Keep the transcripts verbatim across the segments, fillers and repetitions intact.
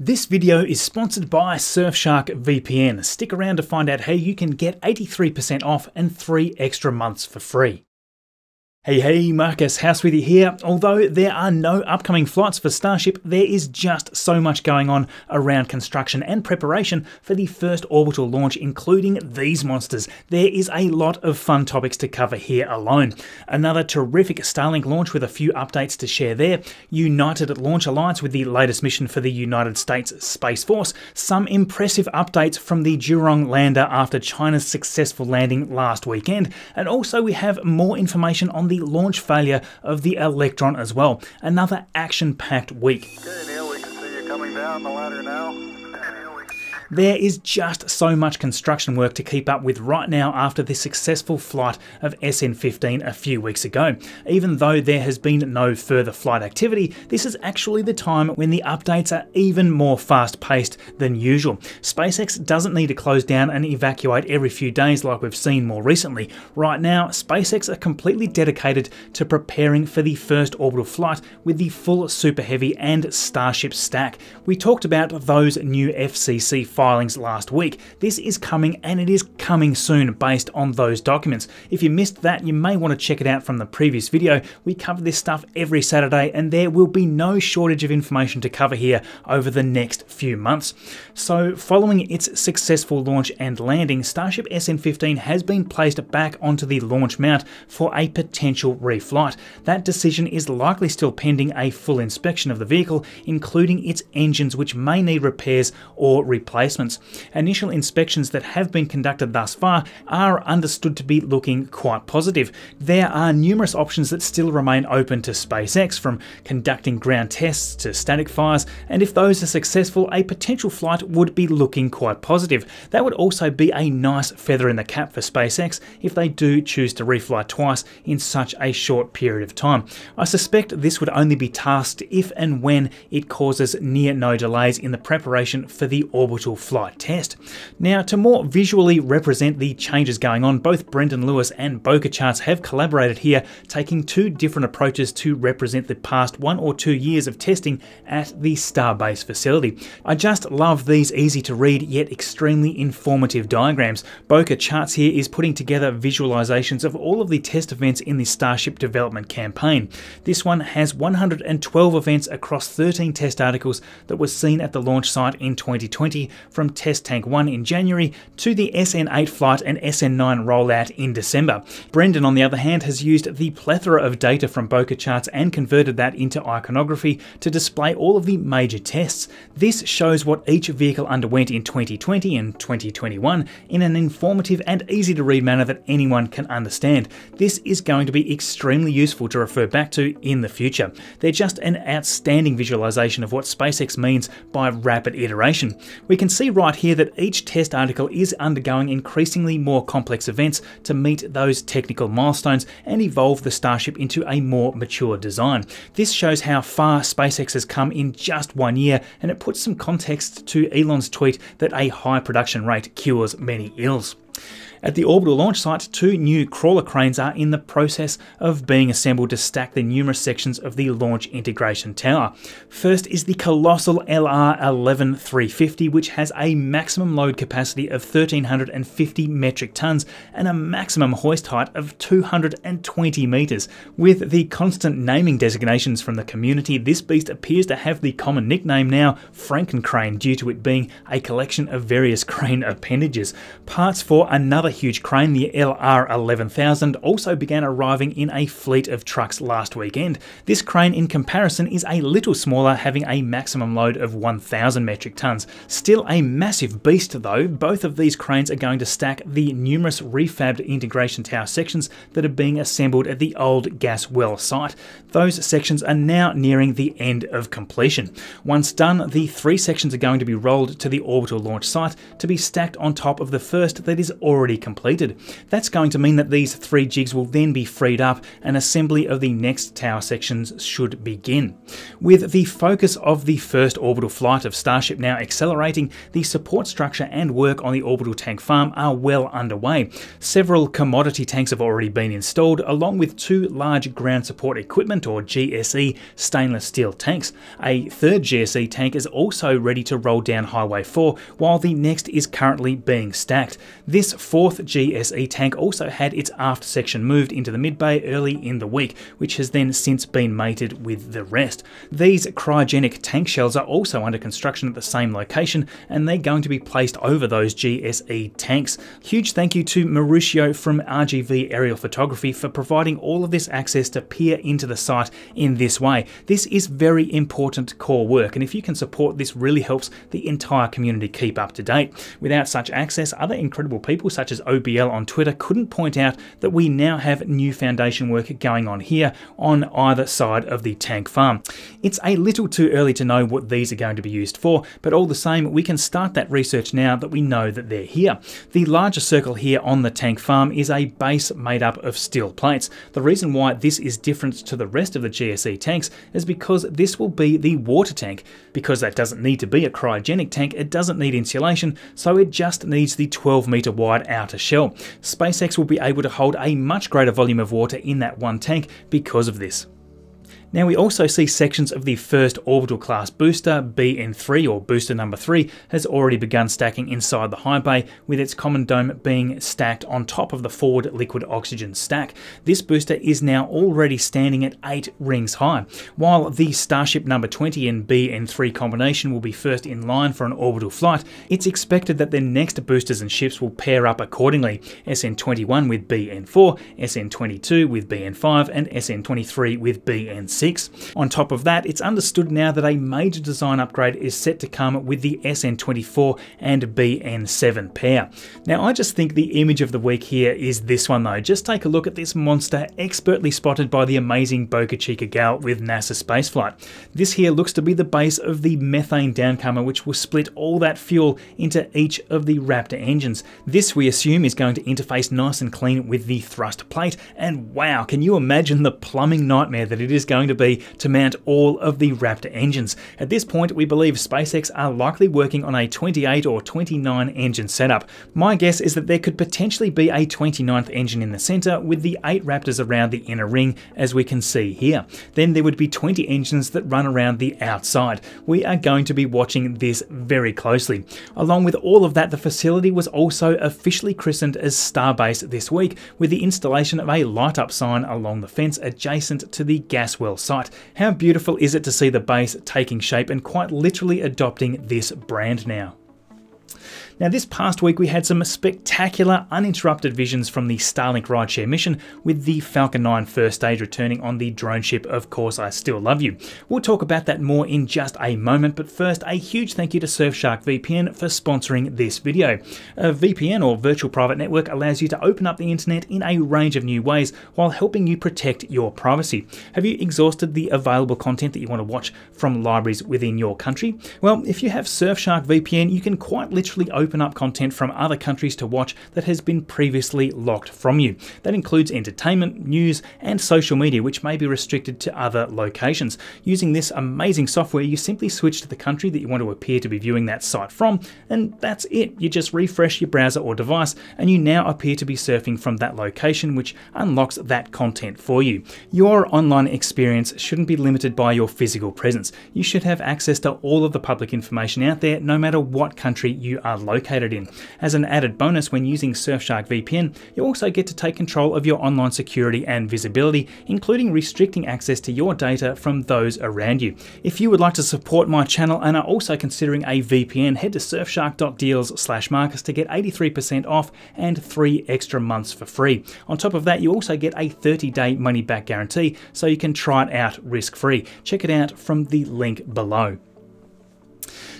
This video is sponsored by Surfshark V P N. Stick around to find out how you can get eighty-three percent off and three extra months for free. Hey hey, Marcus Housewithy here. Although there are no upcoming flights for Starship, there is just so much going on around construction and preparation for the first orbital launch, including these monsters. There is a lot of fun topics to cover here alone. Another terrific Starlink launch with a few updates to share there, United Launch Alliance with the latest mission for the United States Space Force, some impressive updates from the Zhurong lander after China's successful landing last weekend, and also we have more information on the The launch failure of the Electron as well. Another action-packed week. Okay, Neil, we can see you coming down the ladder now. There is just so much construction work to keep up with right now after the successful flight of S N fifteen a few weeks ago. Even though there has been no further flight activity, this is actually the time when the updates are even more fast-paced than usual. SpaceX doesn't need to close down and evacuate every few days like we've seen more recently. Right now, SpaceX are completely dedicated to preparing for the first orbital flight with the full Super Heavy and Starship stack. We talked about those new F C C filings last week. This is coming, and it is coming soon based on those documents. If you missed that, you may want to check it out from the previous video. We cover this stuff every Saturday, and there will be no shortage of information to cover here over the next few months. So following its successful launch and landing, Starship S N fifteen has been placed back onto the launch mount for a potential reflight. That decision is likely still pending a full inspection of the vehicle, including its engines, which may need repairs or replacement. Initial inspections that have been conducted thus far are understood to be looking quite positive. There are numerous options that still remain open to SpaceX, from conducting ground tests to static fires, and if those are successful, a potential flight would be looking quite positive. That would also be a nice feather in the cap for SpaceX if they do choose to refly twice in such a short period of time. I suspect this would only be tasked if and when it causes near no delays in the preparation for the orbital flight test. Now, to more visually represent the changes going on, both Brendan Lewis and Bokeh Charts have collaborated here, taking two different approaches to represent the past one or two years of testing at the Starbase facility. I just love these easy to read yet extremely informative diagrams. Bokeh Charts here is putting together visualizations of all of the test events in the Starship development campaign. This one has one hundred twelve events across thirteen test articles that were seen at the launch site in twenty twenty, from Test Tank one in January to the S N eight flight and S N nine rollout in December. Brendan, on the other hand, has used the plethora of data from Bokeh Charts and converted that into iconography to display all of the major tests. This shows what each vehicle underwent in twenty twenty and twenty twenty-one in an informative and easy to read manner that anyone can understand. This is going to be extremely useful to refer back to in the future. They're just an outstanding visualization of what SpaceX means by rapid iteration. We can You can see right here that each test article is undergoing increasingly more complex events to meet those technical milestones and evolve the Starship into a more mature design. This shows how far SpaceX has come in just one year, and it puts some context to Elon's tweet that a high production rate cures many ills. At the orbital launch site, two new crawler cranes are in the process of being assembled to stack the numerous sections of the Launch Integration Tower. First is the colossal L R one one three five zero, which has a maximum load capacity of one thousand three hundred fifty metric tons and a maximum hoist height of two hundred twenty meters. With the constant naming designations from the community, this beast appears to have the common nickname now, Frankencrane, due to it being a collection of various crane appendages. Parts for another huge crane, the L R one one thousand, also began arriving in a fleet of trucks last weekend. This crane in comparison is a little smaller, having a maximum load of one thousand metric tons. Still a massive beast though. Both of these cranes are going to stack the numerous refabbed integration tower sections that are being assembled at the old gas well site. Those sections are now nearing the end of completion. Once done, the three sections are going to be rolled to the orbital launch site to be stacked on top of the first that is already completed. That's going to mean that these three jigs will then be freed up and assembly of the next tower sections should begin. With the focus of the first orbital flight of Starship now accelerating, the support structure and work on the orbital tank farm are well underway. Several commodity tanks have already been installed, along with two large ground support equipment or G S E stainless steel tanks. A third G S E tank is also ready to roll down Highway four, while the next is currently being stacked. This fourth G S E tank also had its aft section moved into the mid-bay early in the week, which has then since been mated with the rest. These cryogenic tank shells are also under construction at the same location, and they're going to be placed over those G S E tanks. Huge thank you to Mauricio from R G V Aerial Photography for providing all of this access to peer into the site in this way. This is very important core work, and if you can support this, really helps the entire community keep up to date. Without such access, other incredible people such as O B L on Twitter couldn't point out that we now have new foundation work going on here on either side of the tank farm. It's a little too early to know what these are going to be used for, but all the same, we can start that research now that we know that they're here. The larger circle here on the tank farm is a base made up of steel plates. The reason why this is different to the rest of the G S E tanks is because this will be the water tank. Because that doesn't need to be a cryogenic tank, it doesn't need insulation, so it just needs the twelve meter wide outer shell. SpaceX will be able to hold a much greater volume of water in that one tank because of this. Now we also see sections of the first orbital class booster, B N three or booster number three, has already begun stacking inside the high bay, with its common dome being stacked on top of the forward liquid oxygen stack. This booster is now already standing at eight rings high. While the Starship number twenty and B N three combination will be first in line for an orbital flight, it's expected that the next boosters and ships will pair up accordingly. S N twenty-one with B N four, S N twenty-two with B N five and S N twenty-three with B N six. On top of that, it's understood now that a major design upgrade is set to come with the S N twenty-four and B N seven pair. Now, I just think the image of the week here is this one though. Just take a look at this monster expertly spotted by the amazing Boca Chica gal with NASA spaceflight. This here looks to be the base of the methane downcomer, which will split all that fuel into each of the Raptor engines. This, we assume, is going to interface nice and clean with the thrust plate, and wow, can you imagine the plumbing nightmare that it is going to be to mount all of the Raptor engines. At this point, we believe SpaceX are likely working on a twenty-eight or twenty-nine engine setup. My guess is that there could potentially be a twenty-ninth engine in the center with the eight Raptors around the inner ring, as we can see here. Then there would be twenty engines that run around the outside. We are going to be watching this very closely. Along with all of that, the facility was also officially christened as Starbase this week, with the installation of a light-up sign along the fence adjacent to the gas well site. How beautiful is it to see the base taking shape and quite literally adopting this brand now. Now, this past week we had some spectacular uninterrupted visions from the Starlink rideshare mission, with the Falcon nine first stage returning on the drone ship Of Course I Still Love You. We'll talk about that more in just a moment, but first a huge thank you to Surfshark V P N for sponsoring this video. A V P N or virtual private network allows you to open up the internet in a range of new ways while helping you protect your privacy. Have you exhausted the available content that you want to watch from libraries within your country? Well, if you have Surfshark V P N, you can quite literally open open up content from other countries to watch that has been previously locked from you. That includes entertainment, news, and social media, which may be restricted to other locations. Using this amazing software, you simply switch to the country that you want to appear to be viewing that site from, and that's it. You just refresh your browser or device, and you now appear to be surfing from that location, which unlocks that content for you. Your online experience shouldn't be limited by your physical presence. You should have access to all of the public information out there, no matter what country you are located. located in. As an added bonus, when using Surfshark V P N, you also get to take control of your online security and visibility, including restricting access to your data from those around you. If you would like to support my channel and are also considering a V P N, head to surfshark dot deals slash Marcus to get eighty-three percent off and three extra months for free. On top of that, you also get a thirty day money back guarantee, so you can try it out risk free. Check it out from the link below.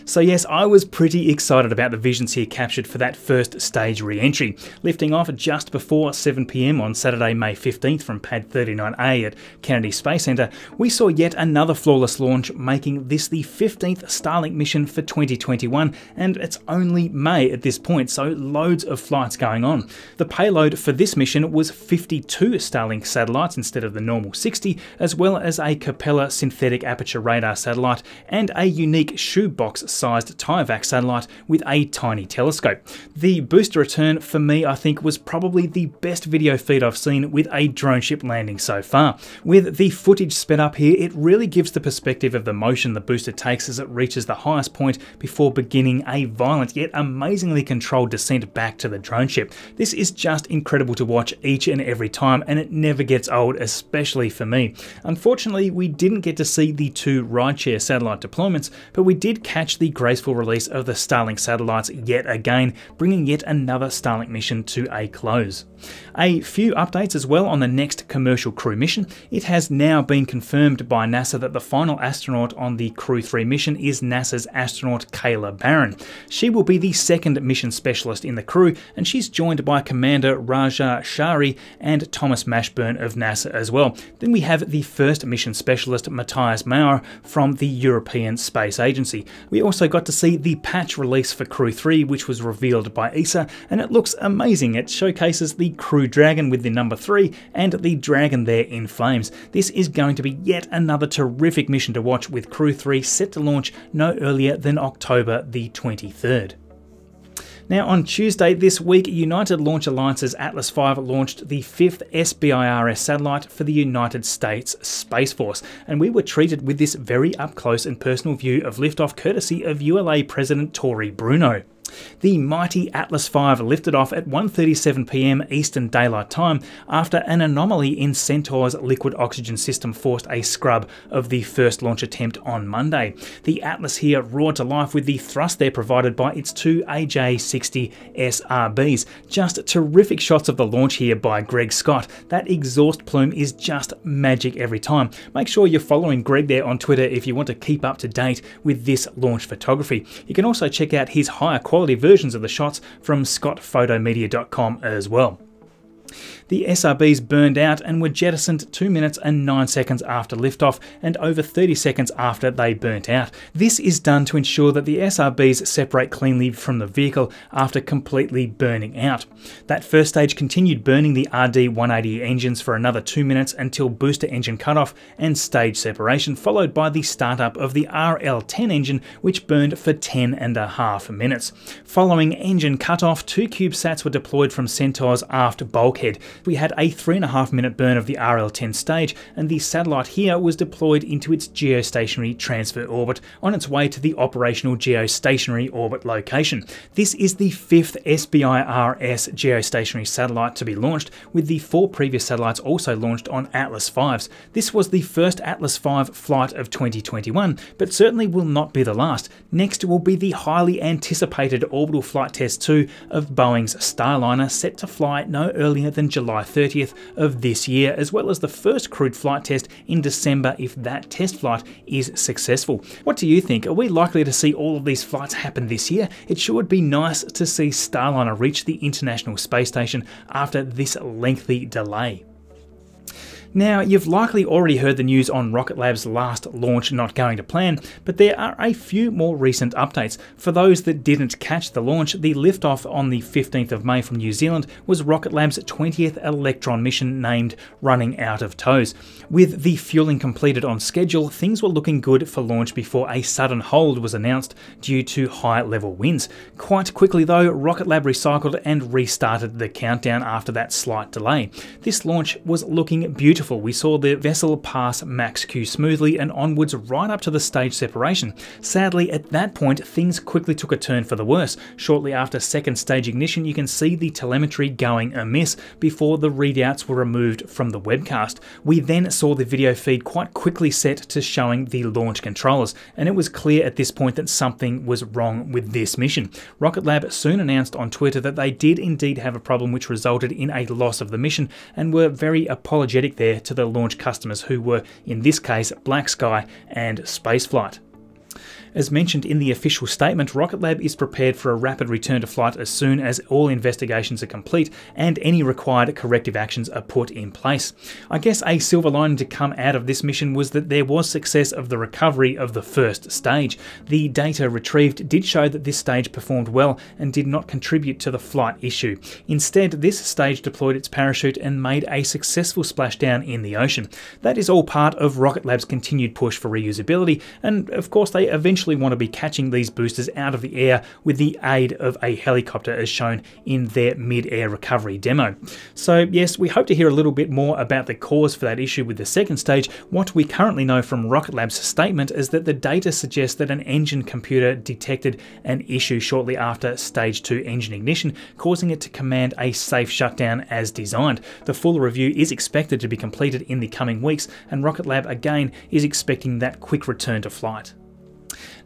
So yes, I was pretty excited about the visions here captured for that first stage re-entry, lifting off just before seven p m on Saturday May fifteenth from Pad thirty-nine A at Kennedy Space Center. We saw yet another flawless launch, making this the fifteenth Starlink mission for twenty twenty-one, and it's only May at this point, so loads of flights going on. The payload for this mission was fifty-two Starlink satellites instead of the normal sixty, as well as a Capella synthetic aperture radar satellite and a unique shoebox-sized Tyvac satellite with a tiny telescope. The booster return for me, I think, was probably the best video feed I've seen with a drone ship landing so far. With the footage sped up here, it really gives the perspective of the motion the booster takes as it reaches the highest point before beginning a violent yet amazingly controlled descent back to the drone ship. This is just incredible to watch each and every time, and it never gets old, especially for me. Unfortunately, we didn't get to see the two rideshare satellite deployments, but we did catch the graceful release of the Starlink satellites yet again, bringing yet another Starlink mission to a close. A few updates as well on the next commercial crew mission. It has now been confirmed by NASA that the final astronaut on the Crew three mission is NASA's astronaut Kayla Barron. She will be the second mission specialist in the crew, and she's joined by Commander Raja Shari and Thomas Mashburn of NASA as well. Then we have the first mission specialist, Matthias Maurer, from the European Space Agency. We also got to see the patch release for Crew three, which was revealed by E S A, and it looks amazing. It showcases the Crew Dragon with the number three and the Dragon there in flames. This is going to be yet another terrific mission to watch, with Crew three set to launch no earlier than October the twenty-third. Now on Tuesday this week, United Launch Alliance's Atlas five launched the fifth S B I R S satellite for the United States Space Force, and we were treated with this very up close and personal view of liftoff courtesy of U L A President Tory Bruno. The mighty Atlas five lifted off at one thirty-seven p m Eastern Daylight Time after an anomaly in Centaur's liquid oxygen system forced a scrub of the first launch attempt on Monday. The Atlas here roared to life with the thrust there provided by its two A J sixty S R Bs. Just terrific shots of the launch here by Greg Scott. That exhaust plume is just magic every time. Make sure you're following Greg there on Twitter if you want to keep up to date with this launch photography. You can also check out his higher quality quality versions of the shots from scott photo media dot com as well. The S R Bs burned out and were jettisoned two minutes and nine seconds after liftoff and over thirty seconds after they burnt out. This is done to ensure that the S R Bs separate cleanly from the vehicle after completely burning out. That first stage continued burning the R D one eighty engines for another two minutes until booster engine cutoff and stage separation, followed by the startup of the R L ten engine, which burned for ten and a half minutes. Following engine cutoff, two CubeSats were deployed from Centaur's aft bulkhead. We had a three and a half minute burn of the R L ten stage, and the satellite here was deployed into its geostationary transfer orbit on its way to the operational geostationary orbit location. This is the fifth S B I R S geostationary satellite to be launched, with the four previous satellites also launched on Atlas fives. This was the first Atlas five flight of twenty twenty-one, but certainly will not be the last. Next will be the highly anticipated orbital flight test two of Boeing's Starliner, set to fly no earlier than July thirtieth of this year, as well as the first crewed flight test in December if that test flight is successful. What do you think? Are we likely to see all of these flights happen this year? It sure would be nice to see Starliner reach the International Space Station after this lengthy delay. Now, you've likely already heard the news on Rocket Lab's last launch not going to plan, but there are a few more recent updates. For those that didn't catch the launch, the liftoff on the fifteenth of May from New Zealand was Rocket Lab's twentieth Electron mission, named Running Out of Toes. With the fueling completed on schedule, things were looking good for launch before a sudden hold was announced due to high-level winds. Quite quickly though, Rocket Lab recycled and restarted the countdown after that slight delay. This launch was looking beautiful. We saw the vessel pass max Q smoothly and onwards right up to the stage separation. Sadly, at that point, things quickly took a turn for the worse. Shortly after second stage ignition, you can see the telemetry going amiss before the readouts were removed from the webcast. We then saw the video feed quite quickly set to showing the launch controllers, and it was clear at this point that something was wrong with this mission. Rocket Lab soon announced on Twitter that they did indeed have a problem which resulted in a loss of the mission, and were very apologetic there to the launch customers, who were in this case Black Sky and Spaceflight. As mentioned in the official statement, Rocket Lab is prepared for a rapid return to flight as soon as all investigations are complete and any required corrective actions are put in place. I guess a silver lining to come out of this mission was that there was success of the recovery of the first stage. The data retrieved did show that this stage performed well and did not contribute to the flight issue. Instead, this stage deployed its parachute and made a successful splashdown in the ocean. That is all part of Rocket Lab's continued push for reusability, and of course they eventually want to be catching these boosters out of the air with the aid of a helicopter as shown in their mid-air recovery demo. So yes, we hope to hear a little bit more about the cause for that issue with the second stage. What we currently know from Rocket Lab's statement is that the data suggests that an engine computer detected an issue shortly after stage two engine ignition, causing it to command a safe shutdown as designed. The full review is expected to be completed in the coming weeks, and Rocket Lab again is expecting that quick return to flight.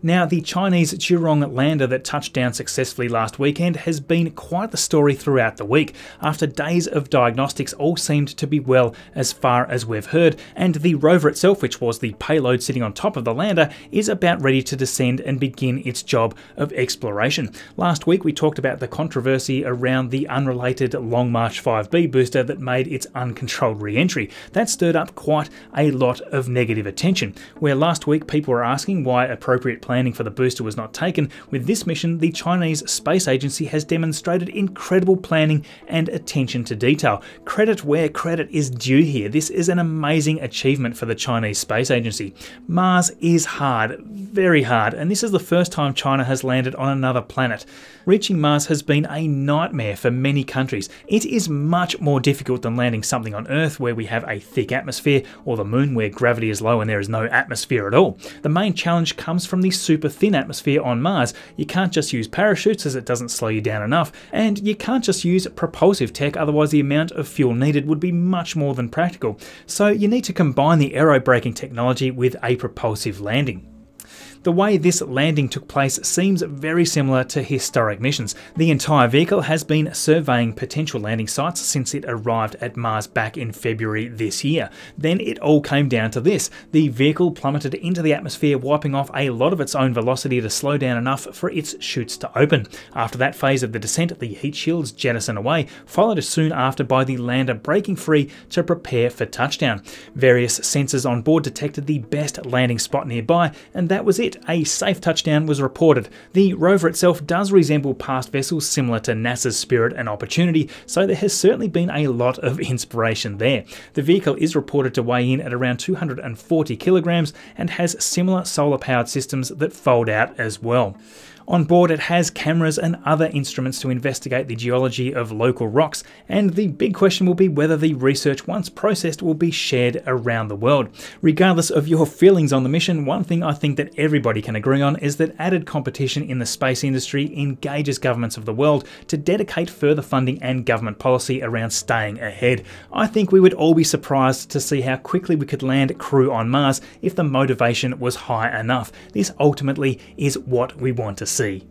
Now, the Chinese Zhurong lander that touched down successfully last weekend has been quite the story throughout the week. After days of diagnostics, all seemed to be well as far as we've heard, and the rover itself, which was the payload sitting on top of the lander, is about ready to descend and begin its job of exploration. Last week we talked about the controversy around the unrelated Long March five B booster that made its uncontrolled re-entry. That stirred up quite a lot of negative attention, where last week people were asking why appropriate planning for the booster was not taken. With this mission, the Chinese Space Agency has demonstrated incredible planning and attention to detail. Credit where credit is due here. This is an amazing achievement for the Chinese Space Agency. Mars is hard, very hard, and this is the first time China has landed on another planet. Reaching Mars has been a nightmare for many countries. It is much more difficult than landing something on Earth where we have a thick atmosphere, or the moon where gravity is low and there is no atmosphere at all. The main challenge comes from the super thin atmosphere on Mars. You can't just use parachutes as it doesn't slow you down enough, and you can't just use propulsive tech, otherwise the amount of fuel needed would be much more than practical. So you need to combine the aerobraking technology with a propulsive landing. The way this landing took place seems very similar to historic missions. The entire vehicle has been surveying potential landing sites since it arrived at Mars back in February this year. Then it all came down to this. The vehicle plummeted into the atmosphere, wiping off a lot of its own velocity to slow down enough for its chutes to open. After that phase of the descent, the heat shields jettison away, followed soon after by the lander breaking free to prepare for touchdown. Various sensors on board detected the best landing spot nearby, and that was it. A safe touchdown was reported. The rover itself does resemble past vessels similar to NASA's Spirit and Opportunity, so there has certainly been a lot of inspiration there. The vehicle is reported to weigh in at around two hundred forty kilograms and has similar solar-powered systems that fold out as well. On board it has cameras and other instruments to investigate the geology of local rocks, and the big question will be whether the research once processed will be shared around the world. Regardless of your feelings on the mission, one thing I think that everybody can agree on is that added competition in the space industry engages governments of the world to dedicate further funding and government policy around staying ahead. I think we would all be surprised to see how quickly we could land Crew on Mars if the motivation was high enough. This ultimately is what we want to see. See.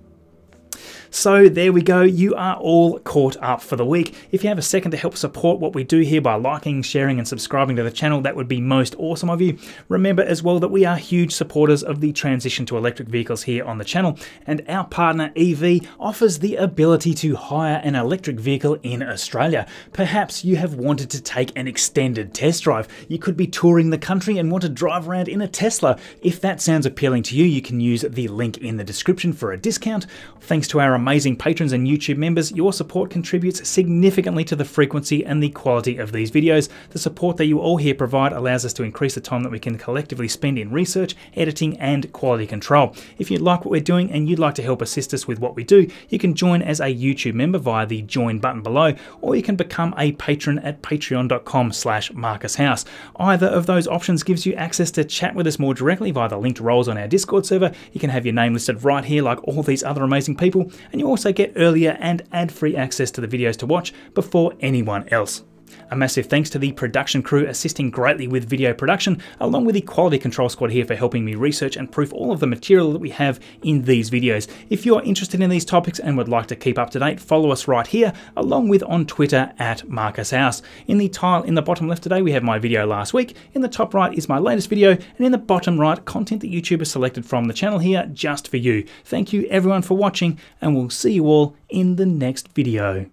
So there we go, you are all caught up for the week. If you have a second to help support what we do here by liking, sharing and subscribing to the channel, that would be most awesome of you. Remember as well that we are huge supporters of the transition to electric vehicles here on the channel, and our partner E V offers the ability to hire an electric vehicle in Australia. Perhaps you have wanted to take an extended test drive. You could be touring the country and want to drive around in a Tesla. If that sounds appealing to you, you can use the link in the description for a discount. Thanks to our amazing patrons and YouTube members, your support contributes significantly to the frequency and the quality of these videos. The support that you all here provide allows us to increase the time that we can collectively spend in research, editing and quality control. If you like what we're doing and you'd like to help assist us with what we do, you can join as a YouTube member via the join button below, or you can become a patron at patreon dot com slash Marcus House. Either of those options gives you access to chat with us more directly via the linked roles on our Discord server. You can have your name listed right here like all these other amazing people, and you also get earlier and ad-free access to the videos to watch before anyone else. A massive thanks to the production crew assisting greatly with video production, along with the quality control squad here for helping me research and proof all of the material that we have in these videos. If you're interested in these topics and would like to keep up to date, follow us right here, along with on Twitter at Marcus House. In the tile in the bottom left today, we have my video last week. In the top right is my latest video, and in the bottom right, content that YouTube has selected from the channel here just for you. Thank you everyone for watching, and we'll see you all in the next video.